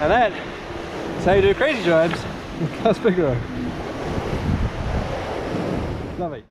And that's how you do crazy drives in Casper Grove. Love it.